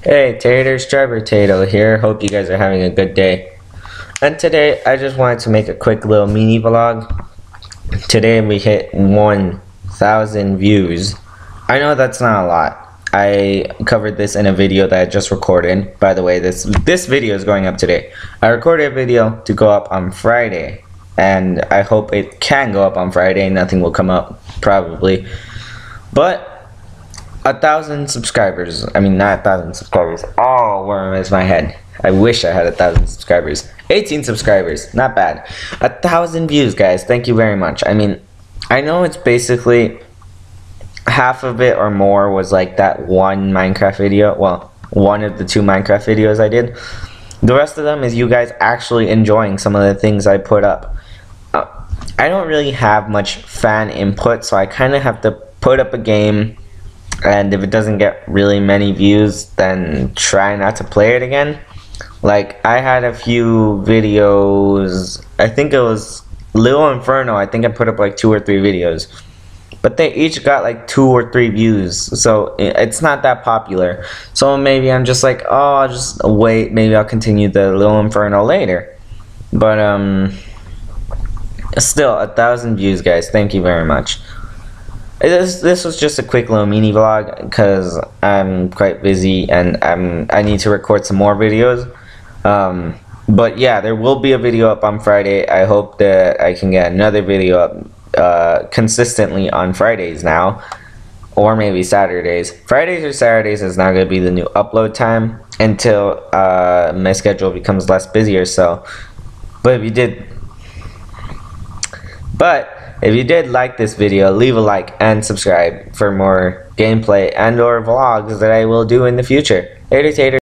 Hey, Taters Trebortato here. Hope you guys are having a good day. And today, I just wanted to make a quick little mini vlog. Today, we hit 1,000 views. I know that's not a lot. I covered this in a video that I just recorded. By the way, this video is going up today. I recorded a video to go up on Friday, and I hope it can go up on Friday. Nothing will come up, probably. But 1,000 subscribers. I mean, not 1,000 subscribers. Oh, where is my head? I wish I had 1,000 subscribers. 18 subscribers. Not bad. 1,000 views, guys. Thank you very much. I mean, I know it's basically half of it or more was like that one Minecraft video. Well, one of the two Minecraft videos I did. The rest of them is you guys actually enjoying some of the things I put up. I don't really have much fan input, so I kind of have to put up a game. And if it doesn't get really many views, then try not to play it again. Like, I had a few videos, I think it was Little Inferno, I think I put up like 2 or 3 videos. But they each got like 2 or 3 views, so it's not that popular. So maybe I'm just like, oh, I'll just wait, maybe I'll continue the Little Inferno later. But, still, 1,000 views, guys, thank you very much. This was just a quick little mini vlog because I'm quite busy and I need to record some more videos. But yeah, there will be a video up on Friday. I hope that I can get another video up consistently on Fridays now, or maybe Saturdays. Fridays or Saturdays is now going to be the new upload time until my schedule becomes less busy or so. But if you did like this video, leave a like and subscribe for more gameplay and/or vlogs that I will do in the future. Later, Taters.